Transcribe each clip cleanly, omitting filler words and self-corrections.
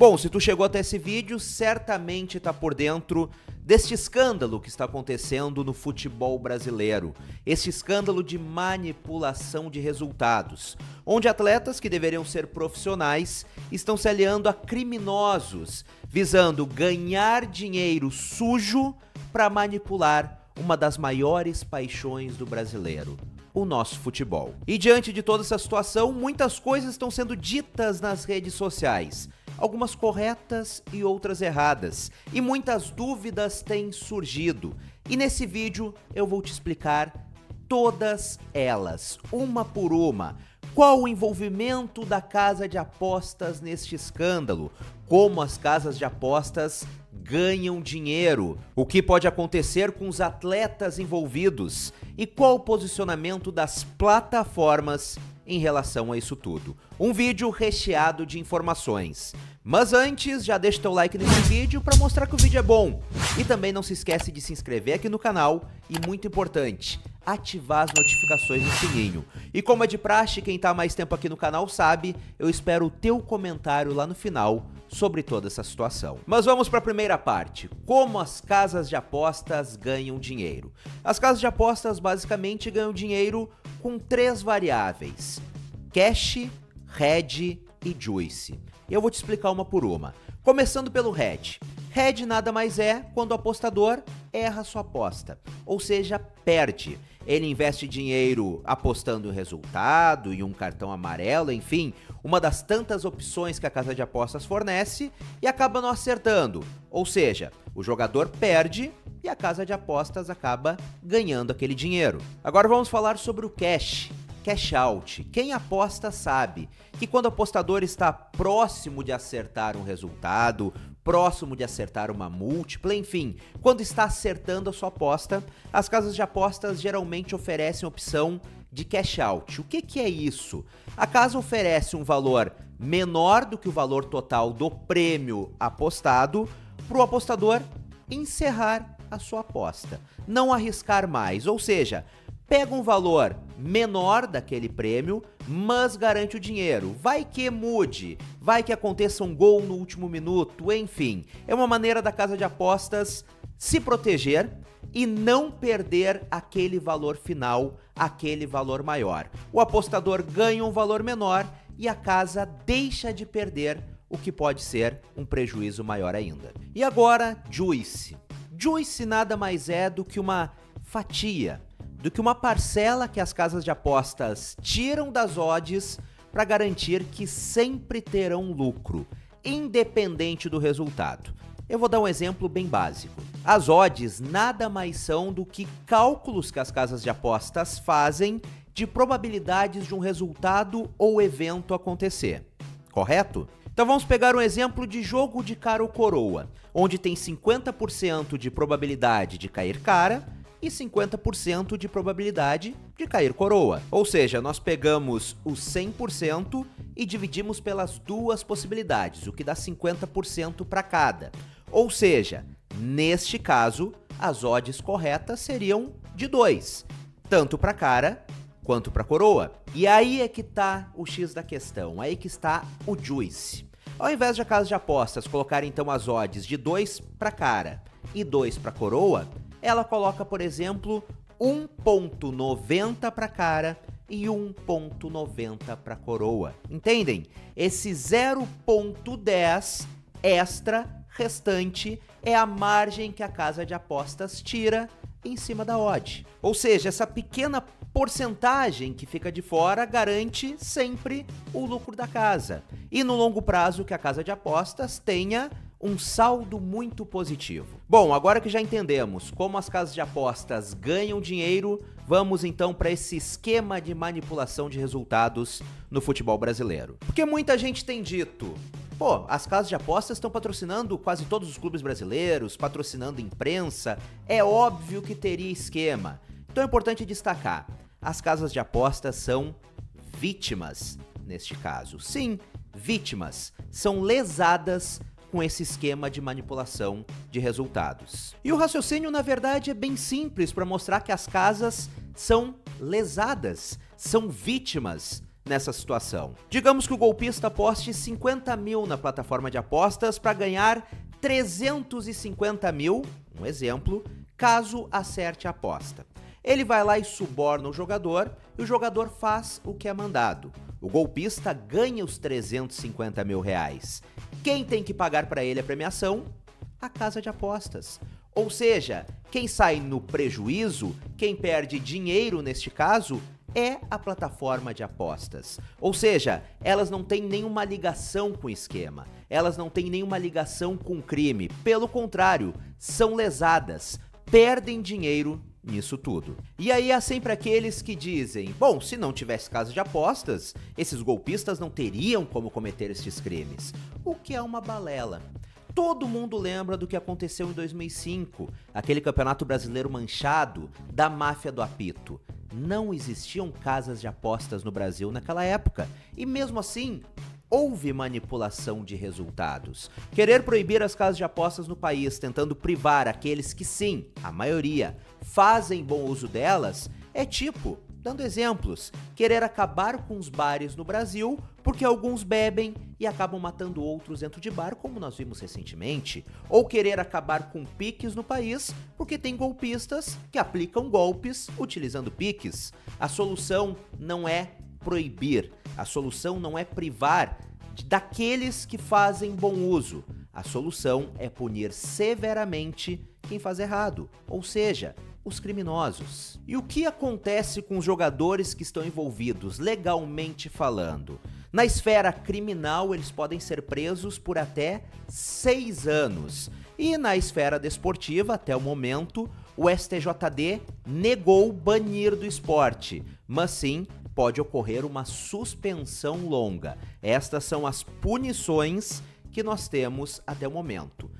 Bom, se tu chegou até esse vídeo, certamente está por dentro deste escândalo que está acontecendo no futebol brasileiro. Este escândalo de manipulação de resultados, onde atletas que deveriam ser profissionais estão se aliando a criminosos, visando ganhar dinheiro sujo para manipular uma das maiores paixões do brasileiro, o nosso futebol. E diante de toda essa situação, muitas coisas estão sendo ditas nas redes sociais. Algumas corretas e outras erradas, e muitas dúvidas têm surgido. E nesse vídeo eu vou te explicar todas elas, uma por uma. Qual o envolvimento da casa de apostas neste escândalo? Como as casas de apostas ganham dinheiro? O que pode acontecer com os atletas envolvidos? E qual o posicionamento das plataformas em relação a isso tudo? Um vídeo recheado de informações. Mas antes, já deixa teu like nesse vídeo para mostrar que o vídeo é bom. E também não se esquece de se inscrever aqui no canal e, muito importante, ativar as notificações no sininho. E como é de praxe, quem tá mais tempo aqui no canal sabe, eu espero o teu comentário lá no final sobre toda essa situação. Mas vamos para a primeira parte, como as casas de apostas ganham dinheiro. As casas de apostas basicamente ganham dinheiro com três variáveis: cash, head e juice. Eu vou te explicar uma por uma. Começando pelo head. Head nada mais é quando o apostador erra sua aposta, ou seja, perde. Ele investe dinheiro apostando em resultado, em um cartão amarelo, enfim, uma das tantas opções que a casa de apostas fornece, e acaba não acertando, ou seja, o jogador perde e a casa de apostas acaba ganhando aquele dinheiro. Agora vamos falar sobre o cash. Cash out. Quem aposta sabe que quando o apostador está próximo de acertar um resultado, próximo de acertar uma múltipla, enfim, quando está acertando a sua aposta, as casas de apostas geralmente oferecem a opção de cash out. O que é isso? A casa oferece um valor menor do que o valor total do prêmio apostado para o apostador encerrar a sua aposta, não arriscar mais, ou seja, pega um valor menor daquele prêmio, mas garante o dinheiro. Vai que mude, vai que aconteça um gol no último minuto, enfim. É uma maneira da casa de apostas se proteger e não perder aquele valor final, aquele valor maior. O apostador ganha um valor menor e a casa deixa de perder, o que pode ser um prejuízo maior ainda. E agora, juice. Juice nada mais é do que uma fatia, do que uma parcela que as casas de apostas tiram das odds para garantir que sempre terão lucro, independente do resultado. Eu vou dar um exemplo bem básico. As odds nada mais são do que cálculos que as casas de apostas fazem de probabilidades de um resultado ou evento acontecer, correto? Então vamos pegar um exemplo de jogo de cara ou coroa, onde tem 50% de probabilidade de cair cara e 50% de probabilidade de cair coroa. Ou seja, nós pegamos os 100% e dividimos pelas duas possibilidades, o que dá 50% para cada. Ou seja, neste caso, as odds corretas seriam de 2, tanto para cara quanto para coroa. E aí é que está o X da questão, aí que está o juice. Ao invés de a casa de apostas colocar então as odds de 2 para cara e 2 para coroa, ela coloca, por exemplo, 1,90 para cara e 1,90 para coroa. Entendem? Esse 0,10 extra restante é a margem que a casa de apostas tira em cima da odd. Ou seja, essa pequena porcentagem que fica de fora garante sempre o lucro da casa. E no longo prazo que a casa de apostas tenha um saldo muito positivo. Bom, agora que já entendemos como as casas de apostas ganham dinheiro, vamos então para esse esquema de manipulação de resultados no futebol brasileiro. Porque muita gente tem dito, pô, as casas de apostas estão patrocinando quase todos os clubes brasileiros, patrocinando imprensa, é óbvio que teria esquema. Então é importante destacar, as casas de apostas são vítimas neste caso. Sim, vítimas, são lesadas com esse esquema de manipulação de resultados. E o raciocínio, na verdade, é bem simples para mostrar que as casas são lesadas, são vítimas nessa situação. Digamos que o golpista aposte 50 mil na plataforma de apostas para ganhar 350 mil, um exemplo, caso acerte a aposta. Ele vai lá e suborna o jogador e o jogador faz o que é mandado. O golpista ganha os 350 mil reais. Quem tem que pagar para ele a premiação? A casa de apostas. Ou seja, quem sai no prejuízo, quem perde dinheiro neste caso, é a plataforma de apostas. Ou seja, elas não têm nenhuma ligação com o esquema, elas não têm nenhuma ligação com o crime. Pelo contrário, são lesadas, perdem dinheiro nisso tudo. E aí há sempre aqueles que dizem, bom, se não tivesse casa de apostas, esses golpistas não teriam como cometer estes crimes. O que é uma balela. Todo mundo lembra do que aconteceu em 2005, aquele campeonato brasileiro manchado da máfia do apito. Não existiam casas de apostas no Brasil naquela época, e mesmo assim, houve manipulação de resultados. Querer proibir as casas de apostas no país, tentando privar aqueles que sim, a maioria, fazem bom uso delas, é tipo, dando exemplos, querer acabar com os bares no Brasil porque alguns bebem e acabam matando outros dentro de bar, como nós vimos recentemente, ou querer acabar com piques no país porque tem golpistas que aplicam golpes utilizando piques. A solução não é proibir, a solução não é privar daqueles que fazem bom uso, a solução é punir severamente quem faz errado, ou seja, os criminosos. E o que acontece com os jogadores que estão envolvidos, legalmente falando? Na esfera criminal, eles podem ser presos por até 6 anos. E na esfera desportiva, até o momento, o STJD negou banir do esporte, mas sim pode ocorrer uma suspensão longa. Estas são as punições que nós temos até o momento.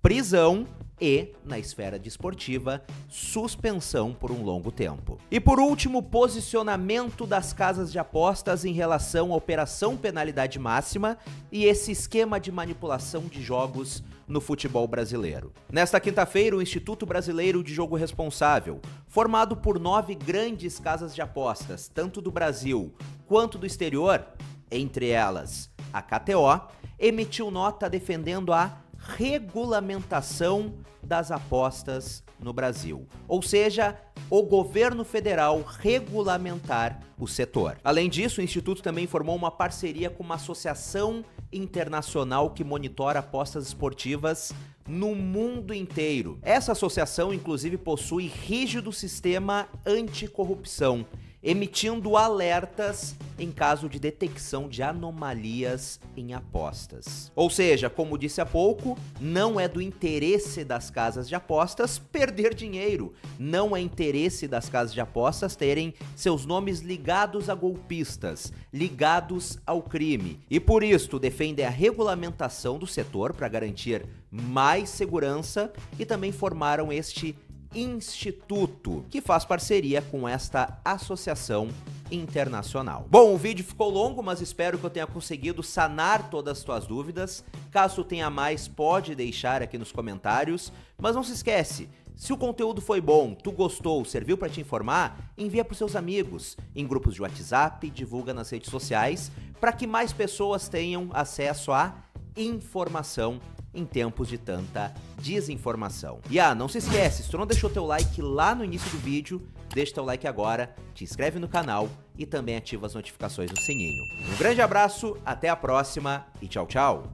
Prisão e, na esfera desportiva, suspensão por um longo tempo. E por último, posicionamento das casas de apostas em relação à Operação Penalidade Máxima e esse esquema de manipulação de jogos no futebol brasileiro. Nesta quinta-feira, o Instituto Brasileiro de Jogo Responsável, formado por 9 grandes casas de apostas, tanto do Brasil quanto do exterior, entre elas a KTO, emitiu nota defendendo a regulamentação das apostas no Brasil, ou seja, o governo federal regulamentar o setor. Além disso, o Instituto também formou uma parceria com uma associação internacional que monitora apostas esportivas no mundo inteiro. Essa associação, inclusive, possui rígido sistema anticorrupção, emitindo alertas em caso de detecção de anomalias em apostas. Ou seja, como disse há pouco, não é do interesse das casas de apostas perder dinheiro, não é interesse das casas de apostas terem seus nomes ligados a golpistas, ligados ao crime. E por isso defende a regulamentação do setor para garantir mais segurança e também formaram este Instituto, que faz parceria com esta associação internacional. Bom, o vídeo ficou longo, mas espero que eu tenha conseguido sanar todas as tuas dúvidas. Caso tenha mais, pode deixar aqui nos comentários. Mas não se esquece, se o conteúdo foi bom, tu gostou, serviu para te informar, envia para os seus amigos, em grupos de WhatsApp, divulga nas redes sociais, para que mais pessoas tenham acesso à informação em tempos de tanta desinformação. E não se esquece, se tu não deixou teu like lá no início do vídeo, deixa teu like agora, te inscreve no canal e também ativa as notificações do sininho. Um grande abraço, até a próxima e tchau, tchau!